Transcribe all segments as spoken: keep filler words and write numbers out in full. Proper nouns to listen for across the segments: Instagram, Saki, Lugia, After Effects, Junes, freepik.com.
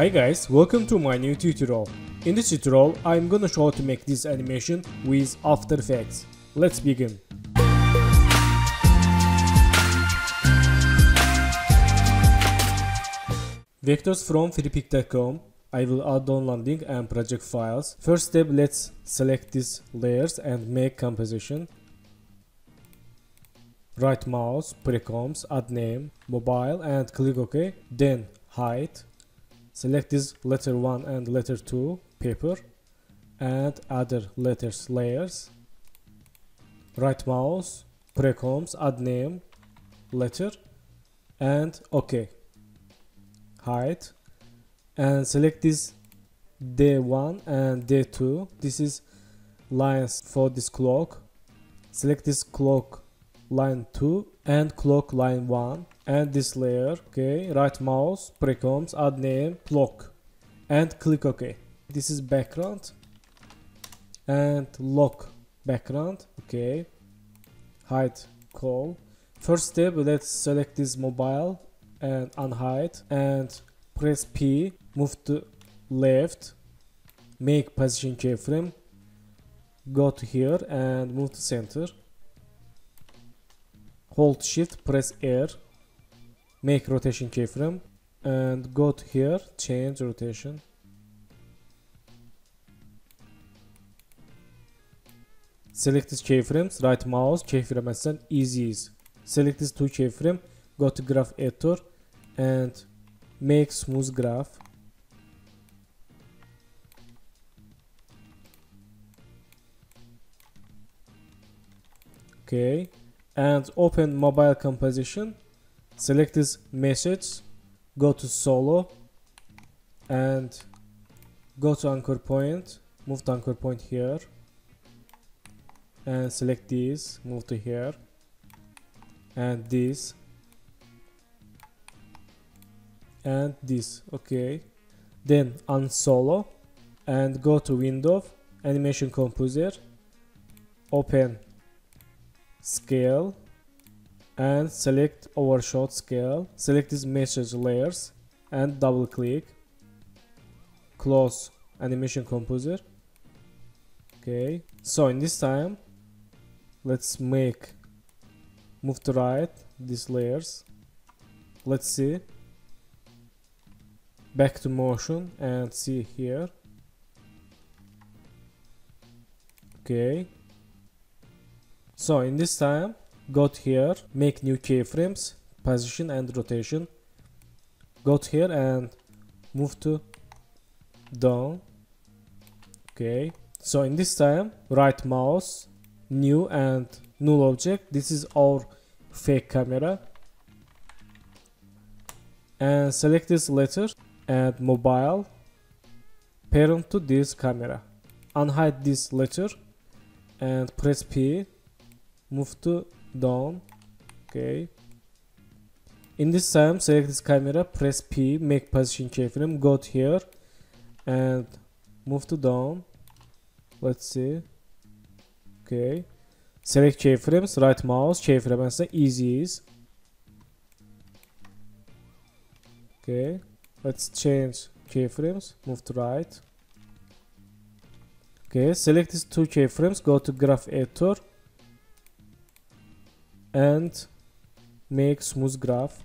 Hi guys, welcome to my new tutorial. In this tutorial, I'm gonna show how to make this animation with After Effects. Let's begin. Vectors from freepik dot com. I will add download link and project files. First step, let's select these layers and make composition. Right mouse, precoms, add name, mobile and click OK. Then hide. Select this letter one and letter two paper and other letters layers. Right mouse, precoms, add name, letter and OK. Hide and select this day one and day two. This is lines for this clock. Select this clock line two and clock line one. And this layer, okay, right mouse, precoms, add name, clock, and click OK. This is background, and lock background, okay, hide call. First step, let's select this mobile, and unhide, and press P, move to left, make position keyframe, go to here, and move to center, hold shift, press R, make rotation keyframe and go to here, change rotation. Select these keyframes, right mouse, keyframe assign, easy ease. Select these two keyframe, go to graph editor and make smooth graph. Okay, and open mobile composition. Select this message, go to solo and go to anchor point, move to anchor point here and select this, move to here and this and this, okay. Then unsolo and go to window, animation composer, open scale and select overshot scale, select this message layers and double click, close animation composer. Okay, so in this time let's make move to right these layers. Let's see, back to motion and see here. Okay, so in this time go to here, make new keyframes, position and rotation. Go to here and move to down. Okay, so in this time, right mouse, new and null object. This is our fake camera. And select this letter and mobile, parent to this camera. Unhide this letter and press P, move to down. Okay, in this time select this camera, press P, make position keyframe, go to here and move to down. Let's see. Okay, select keyframes, right mouse, keyframe assign, easy ease. Okay, let's change keyframes, move to right. Okay, select these two keyframes, go to graph editor and make smooth graph.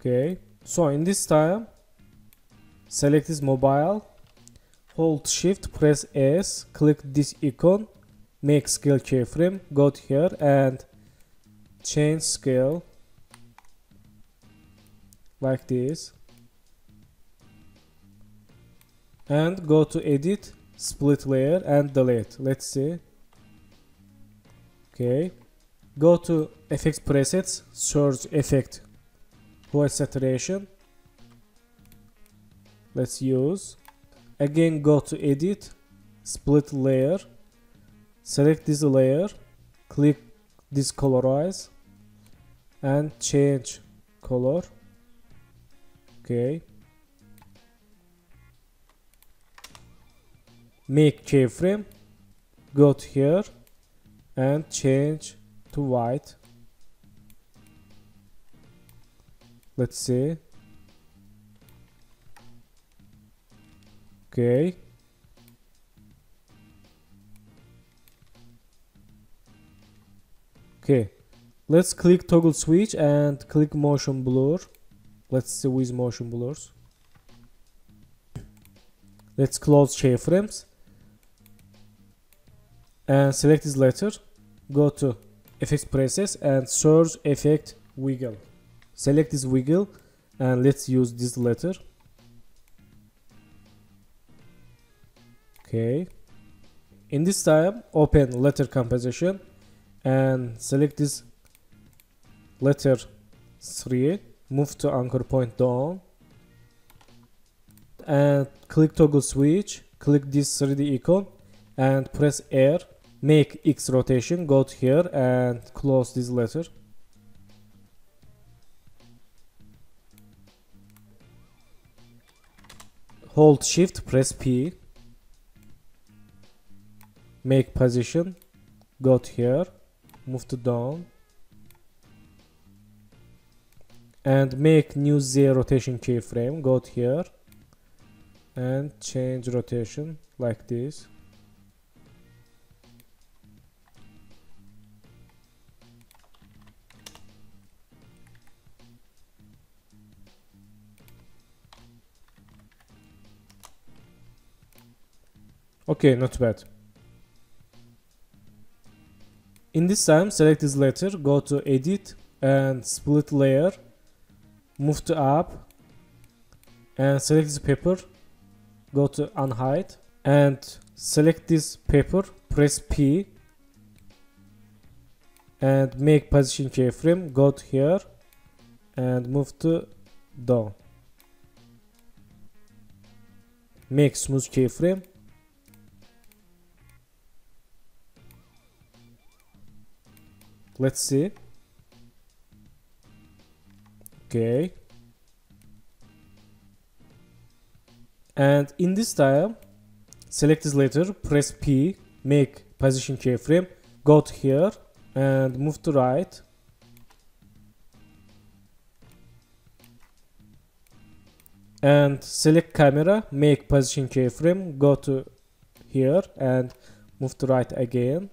Okay, so in this time select this mobile, hold shift, press S, click this icon, make scale keyframe, go to here and change scale like this and go to edit, split layer and delete. Let's see. Okay, go to effects presets, search effect voice saturation, let's use. Again go to edit, split layer, select this layer, click this colorize and change color. Okay, make keyframe, go to here and change to white. Let's see. Okay. Okay, let's click toggle switch and click motion blur. Let's see with motion blurs. Let's close keyframes and select this letter. Go to effects presets and search effect wiggle. Select this wiggle and let's use this letter. Okay, in this tab open letter composition and select this letter three, move to anchor point down and click toggle switch, click this three D icon and press R, make X rotation, go to here and close this letter. Hold shift, press P, make position, go to here, move to down and make new Z rotation keyframe, go to here and change rotation like this. Okay, not bad. In this time select this letter, go to edit and split layer, move to up and select this paper, go to unhide and select this paper, press P and make position keyframe, go to here and move to down, make smooth keyframe. Let's see. Okay. And in this time, select this letter, press P, make position keyframe, go to here and move to right. And select camera, make position keyframe, go to here and move to right again.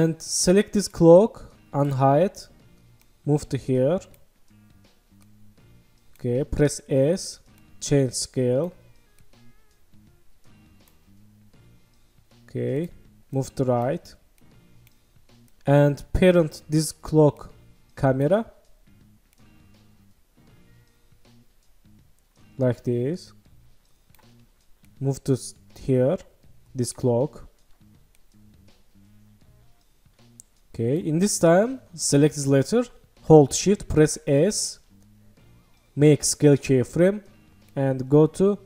And select this clock, unhide, move to here. Okay, press S, change scale. Okay, move to right. And parent this clock camera. Like this. Move to here, this clock. Okay, in this time, select this letter, hold shift, press S, make scale keyframe, and go to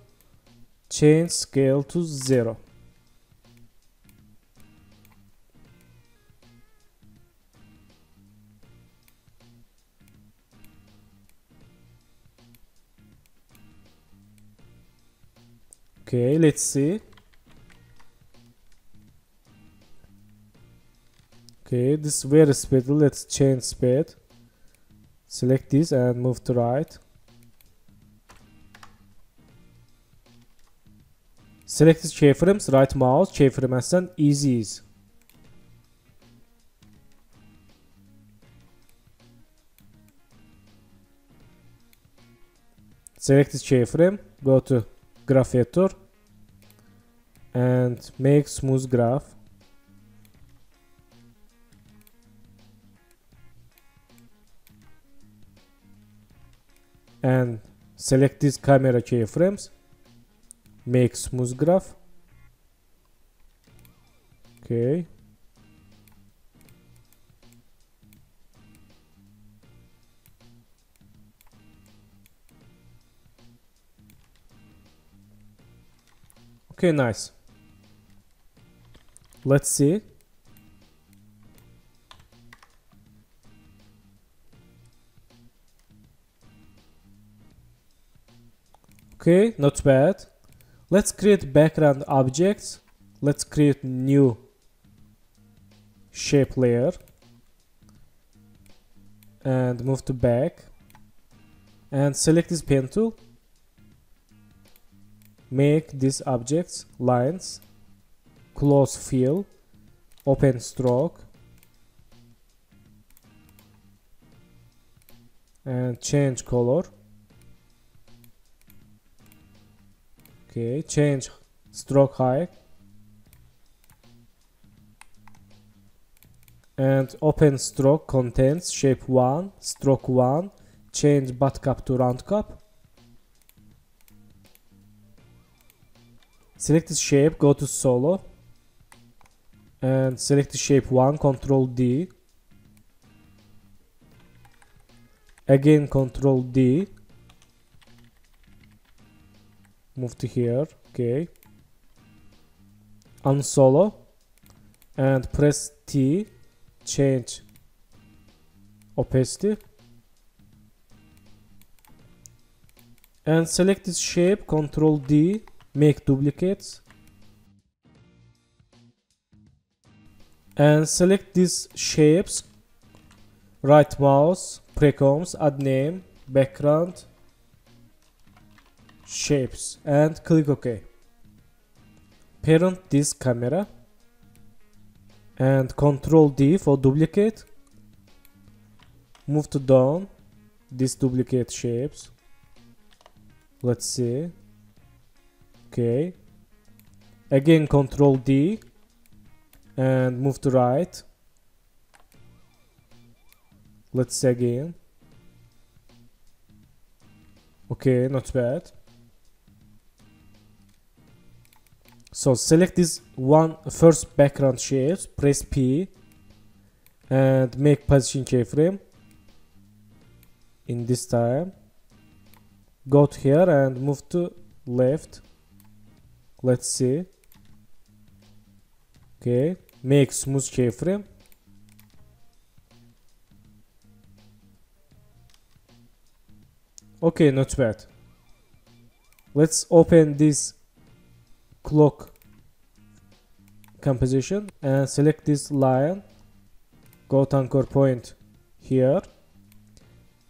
change scale to zero. Okay, let's see. Okay, this is very speed, let's change speed. Select this and move to right. Select these keyframes, right mouse, keyframe'den easy ease. Select this keyframe, go to graph editor and make smooth graph. And select these camera keyframes, make smooth graph. Okay. Okay, nice. Let's see. Okay, not bad. Let's create background objects. Let's create new shape layer and move to back and select this pen tool, make these objects lines, close fill, open stroke, and change color. Okay, change stroke height and open stroke contents shape one, stroke one, change butt cap to round cap. Select the shape, go to solo and select the shape one, control D, again control D, move to here, okay, unsolo and press T, change opacity and select this shape, control D, make duplicates and select these shapes, right mouse, precoms, add name, background, shapes and click OK. Parent this camera and control D for duplicate, move to down this duplicate shapes, let's see, okay, again control D and move to right, let's see again, okay, not bad. So select this one first background shapes, press P and make position keyframe in this time. Go to here and move to left. Let's see. Okay, make smooth keyframe. Okay, not bad. Let's open this clock composition and select this line, go to anchor point here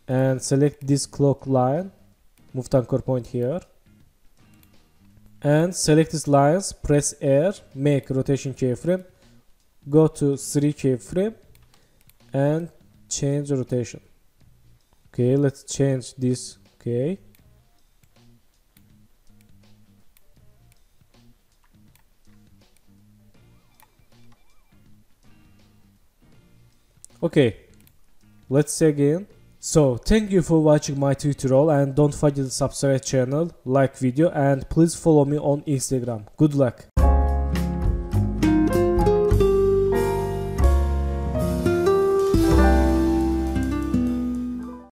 and select this clock line, move to anchor point here and select these lines, press R, make rotation keyframe, go to three keyframe and change rotation. Okay, let's change this. Okay, Okay, let's see again. So thank you for watching my tutorial and don't forget to subscribe channel, like video and please follow me on Instagram. Good luck.